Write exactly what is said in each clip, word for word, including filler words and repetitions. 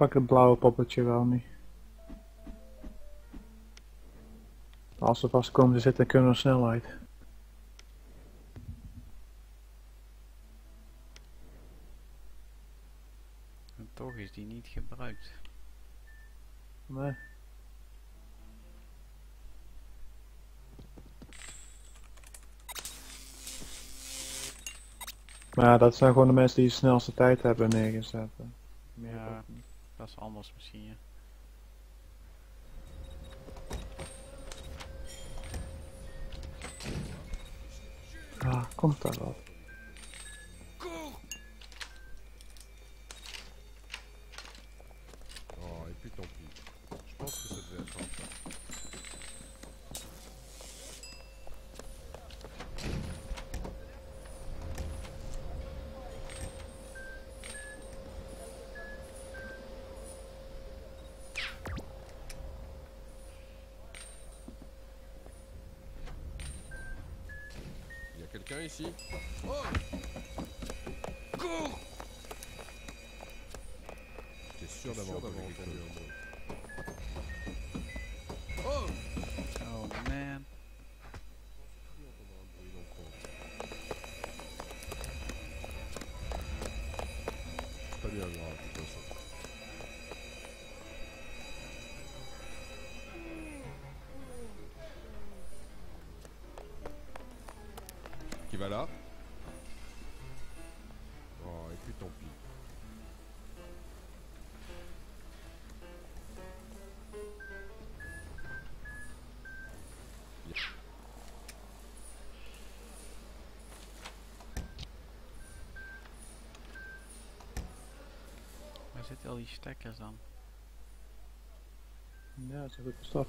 pak blauwe poppetje wel niet. Als ze vast komen te zitten, kunnen we snelheid. En toch is die niet gebruikt. Nee. Maar dat zijn gewoon de mensen die de snelste tijd hebben neergezet. Meer ja, dat is anders misschien. Ja. Ah, komt daar wel. Oh, et puis tant pis. Je pense que ça devait être un peu. Quelqu'un ici? Oh! Cours! T'es sûr d'avoir entendu quelqu'un de... Oh! Oh man! C'est pas bien grave, de toute façon. Qui va là? Oh, et puis tant pis. Waar zitten al die stekkers aan? Ja, dat is ook stap.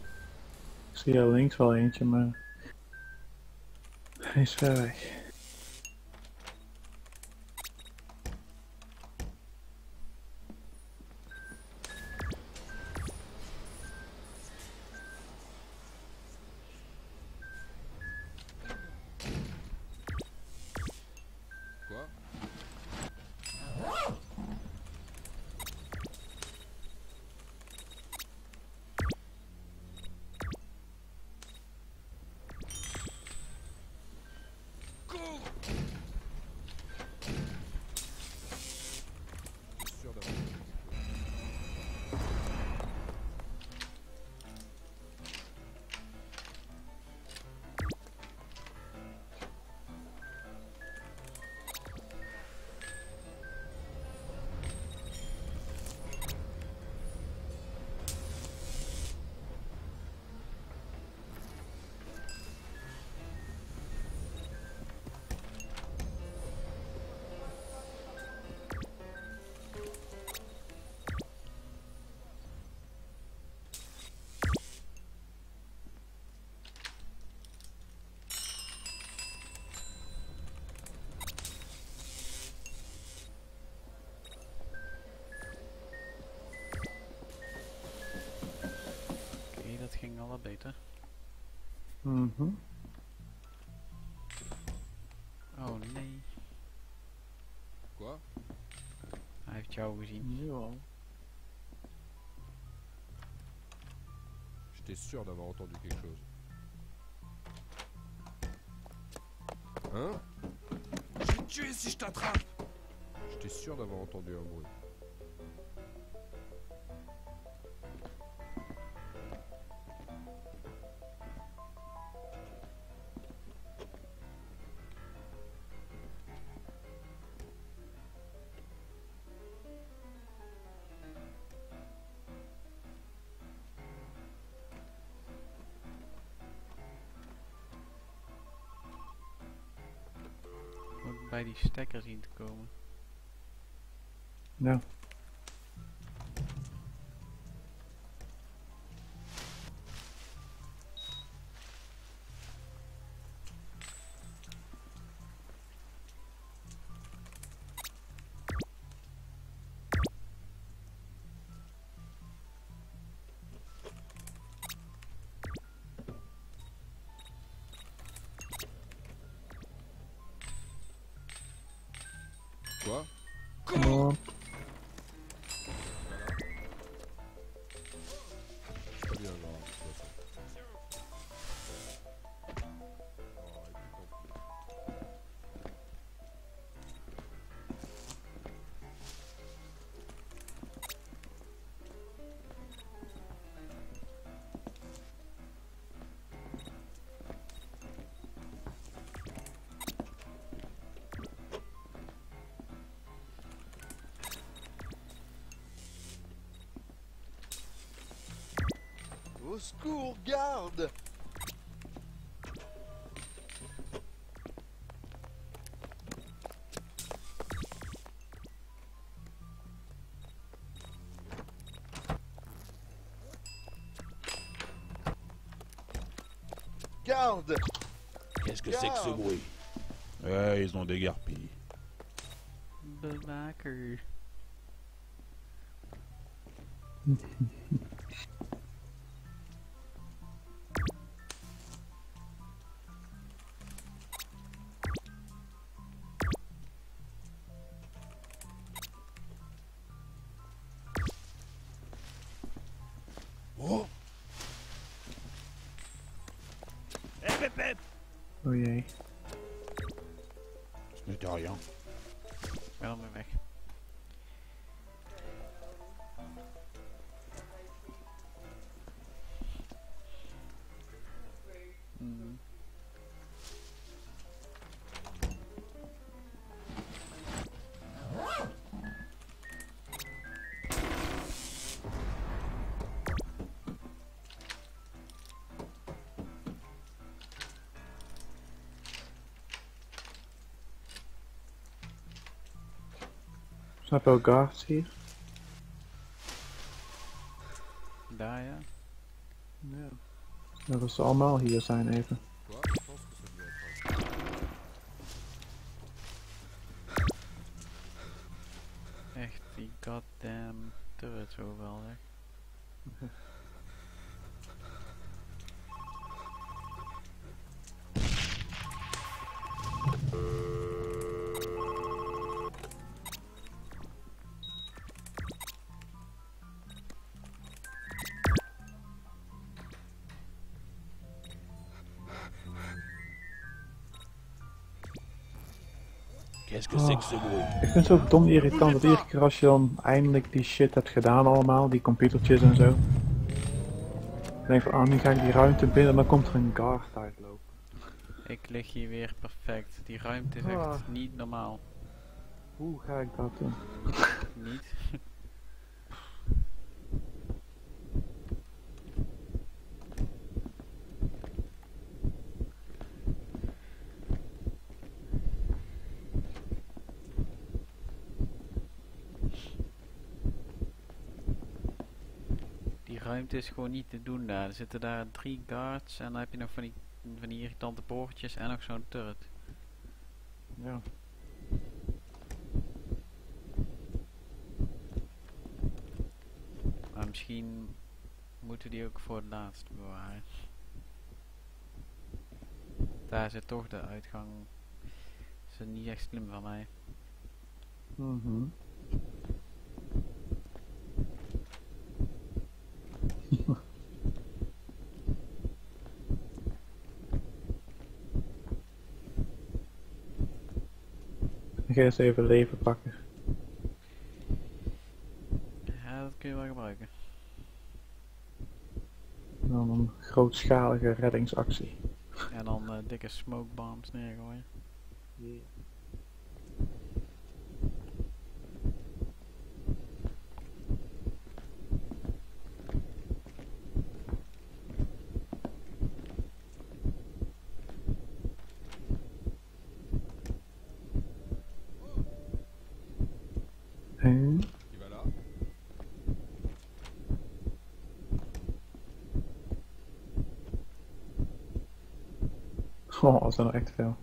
Ik zie hier links wel eentje, maar... Hij is ver weg. Ging al wat beter. Mm-hmm. Oh nee. Wat? Hij heeft jou gezien. Nu al. J'étais sûr d'avoir entendu quelque chose. Hein? Je vais te tuer si je t'attrape. J'étais sûr d'avoir entendu un bruit. Bij die stekker zien te komen. Nou. Quoi? Comment? Au secours, garde! Garde! Qu'est-ce que c'est que ce bruit? Ouais, ils ont dégarpi. Bubaker. Oh! Hep, hep, hep. Oh yay. Ce n'était rien. Non mais mec. Mm. Is that Bogarty here? Daar ja. Ja. Dat we ze allemaal hier zijn even. Echt die goddamn turret zo wel hè. Oh, ik vind het zo dom irritant dat iedere keer als je dan eindelijk die shit hebt gedaan allemaal, die computertjes en zo. Dan denk van, ah, nu ga ik die ruimte binnen, maar komt er een guard uitlopen. Ik lig hier weer perfect. Die ruimte is ah. echt niet normaal. Hoe ga ik dat doen? Niet. Het is gewoon niet te doen daar. Er zitten daar drie guards en dan heb je nog van die, van die irritante poortjes en nog zo'n turret. Ja. Maar misschien moeten we die ook voor het laatst bewaren. Daar zit toch de uitgang. Dat is niet echt slim van mij. Mhm. Ik ga eens even leven pakken. Ja, dat kun je wel gebruiken. En dan een grootschalige reddingsactie. En dan uh, dikke smokebombs neergooien. Yeah. Oh, dat is nou echt veel.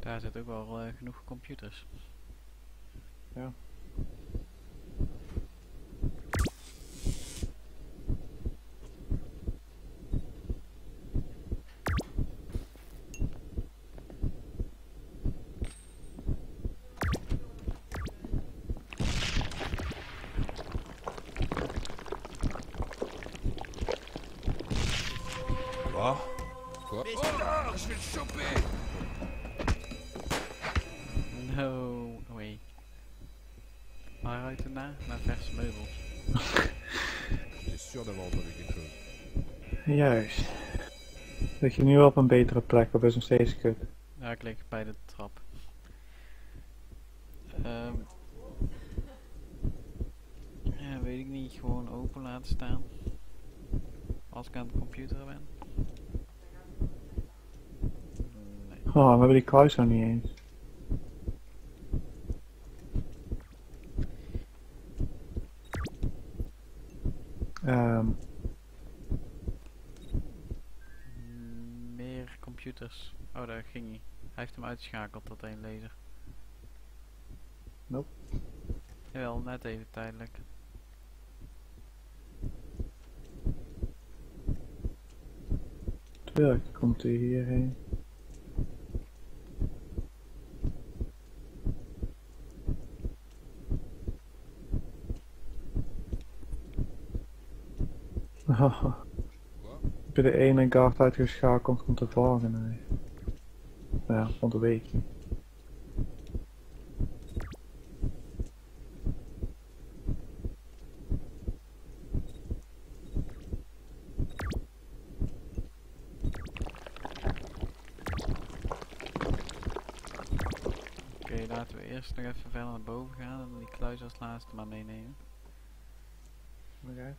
Daar zit ook wel uh, genoeg computers. Ja. No way. Am I right in there? No, that's removal. Je is sûr d'avoir entendu quelque chose. Juist. Dat je nu op een betere plek bent, is nog steeds kut. Ja, ik lig bij de trap. Um, ja, weet ik niet. Gewoon open laten staan. Als ik aan de computer ben. Nee. Oh, we hebben die kruis nog niet eens. Um. Meer computers. Oh, daar ging hij. Hij heeft hem uitgeschakeld, dat één laser. Nope. Jawel, net even tijdelijk. Tuurlijk komt hij hierheen. Haha. Heb je de ene guard uitgeschakeld, komt de volgende. Nee. Ja, van de week. Oké, laten we eerst nog even verder naar boven gaan en die kluis als laatste maar meenemen. Oké. Okay.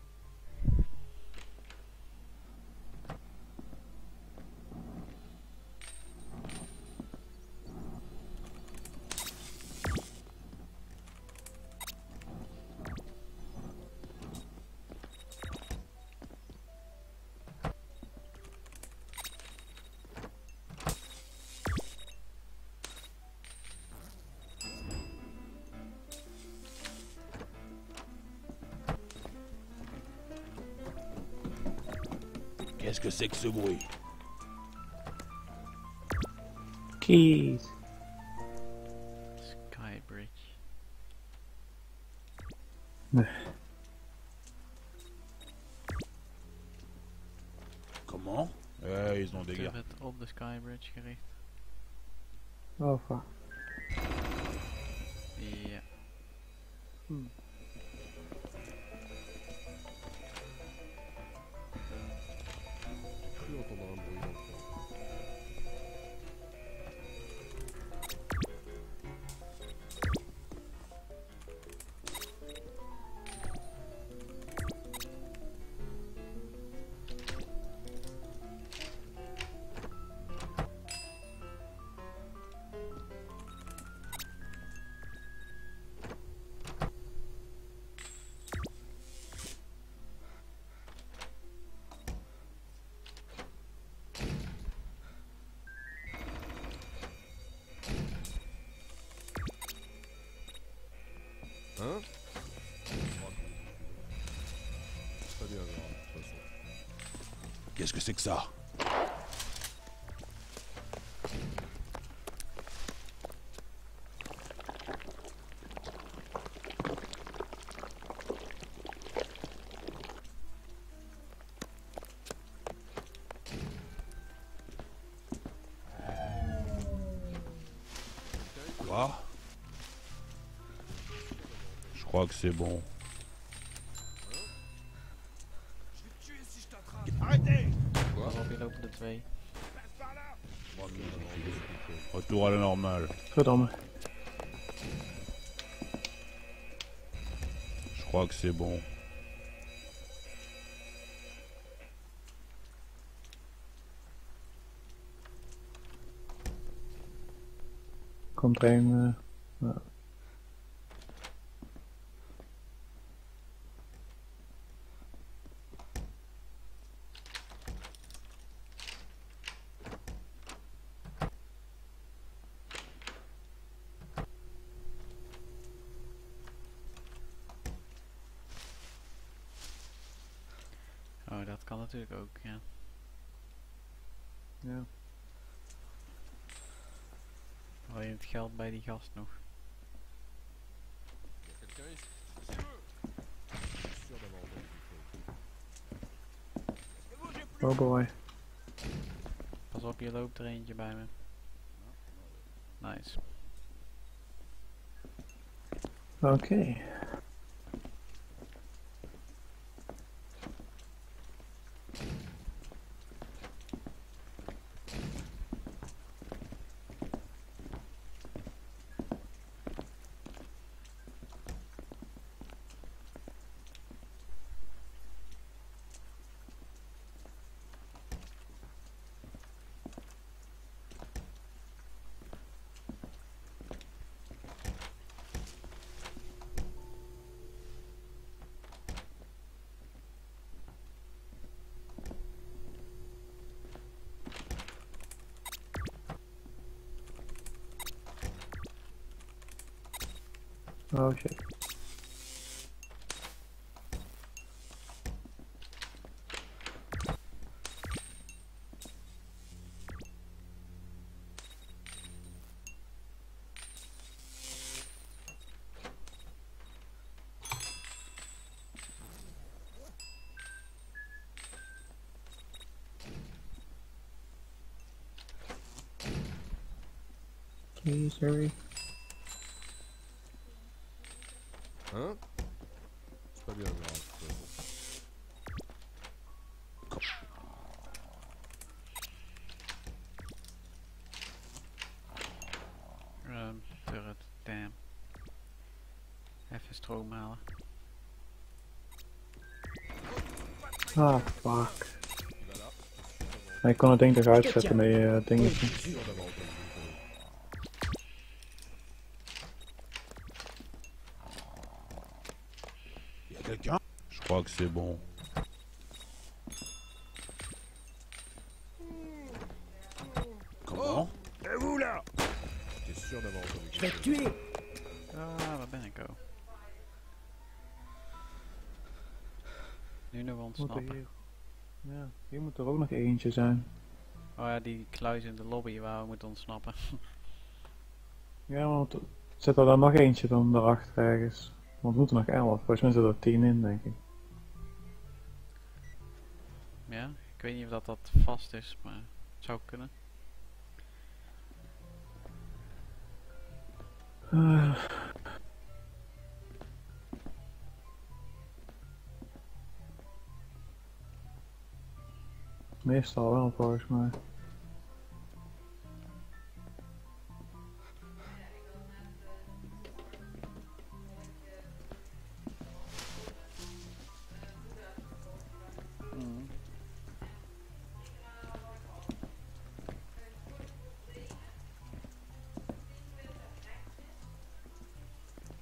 Qu'est-ce que c'est que ce bruit? Keys. Sky brick. Comment? Eh, ils ont des gars. Op de sky bridge gericht. Oh fuck. Ja. Hmm. Hein? Très bien, de toute façon. Qu'est-ce que c'est que ça? Quoi? Je crois que c'est bon. Je vais te tuer si je t'attrape. Arrêtez! Quoi? Retour à la normale. Je crois que c'est bon. Komt er een, uh, uh. Oh, dat kan natuurlijk ook, ja. Ja. Alleen het geld bij die gast nog. Oh boy. Pas op, je loopt er eentje bij me. Nice. Okay. Oh shit. Please hurry. Huh? It's probably on the wrong table. Run, turret, damn. Even strooghalen. Ah, fuck. Ik kon het ding eruit zetten met je dingetje. Je crois que c'est bon. Comment? Et vous là? T'es sûr d'avoir entendu quelque chose? Je vais te tuer! Ah, waar ben ik al? Nu nog ontsnappen. Ja, hier moet er ook nog eentje zijn. Oh ja, die kluis in de lobby waar we moeten ontsnappen. Ja, want zet er dan nog eentje dan daarachter ergens. Want we moeten nog elf, volgens mij zitten er tien in, denk ik. Ja, ik weet niet of dat, dat vast is, maar het zou kunnen. Uh. Meestal wel, volgens mij.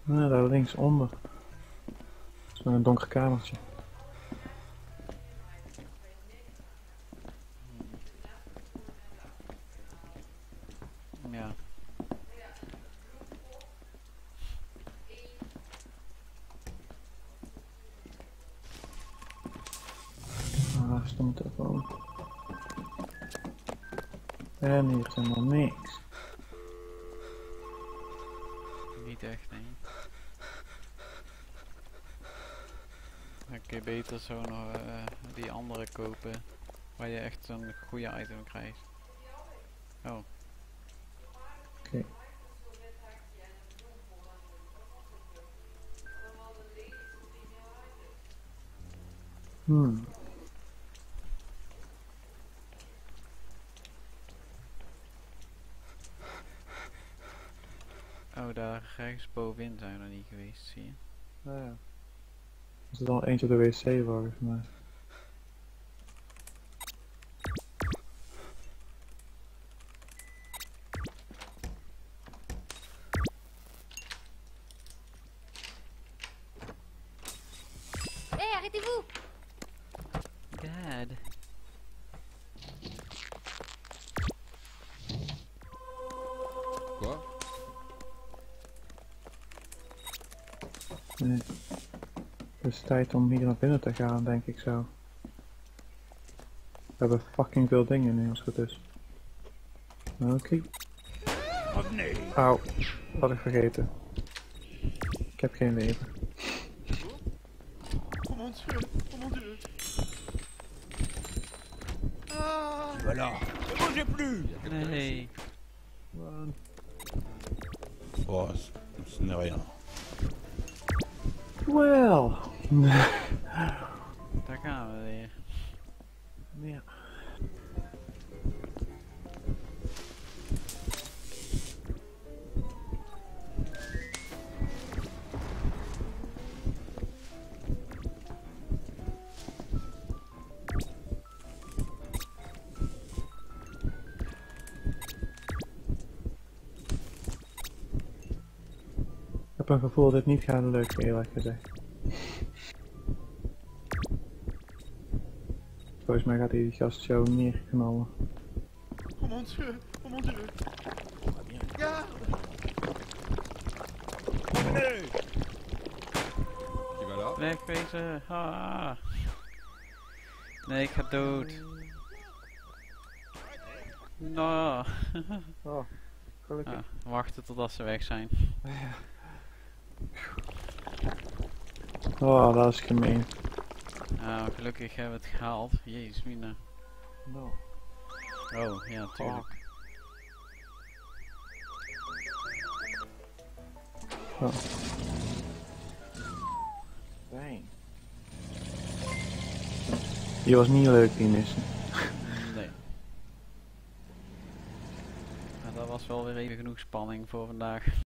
Nee, daar linksonder. Dat is een donker kamertje. Ja. Ah, stond er ook. En hier is helemaal niks. Niet echt, nee. Oké, okay, beter zo nog uh, die andere kopen waar je echt zo'n goede item krijgt. Oh. Oké. Okay. Hmm. Oh, daar rechts bovenin zijn we nog niet geweest, zie je? Nou ja. Er zit al eentje op de wc volgens mij. Hey, arrêtez-vous! Dad. Quoi? Nee. Het is tijd om hier naar binnen te gaan, denk ik zo. We hebben fucking veel dingen nu als het goed is. Oké. Okay. Oh, nee. Auw, had ik vergeten. Ik heb geen leven. Oh mon dieu, oh mon dieu. Ah, voilà. Oh, j'ai plus. Nee. Oh, ce n'est rien. Well... They're coming with you. Yeah. Heb een gevoel dat het niet gaan leuk is, eerlijk gezegd. Volgens mij gaat hij die gast zo neerknallen. Om ons, om ons. Ja! Nee! Wegwezen! Ah. Nee, ik ga dood. No. Oh, gelukkig. Ah, wachten totdat ze weg zijn. Oh, dat is gemeen. Nou, ah, gelukkig hebben we het gehaald. Jezus, mina. No. Oh, ja, tuurlijk. Oh. Fijn. Die was niet leuk, die missen. Nee. Maar dat was wel weer even genoeg spanning voor vandaag.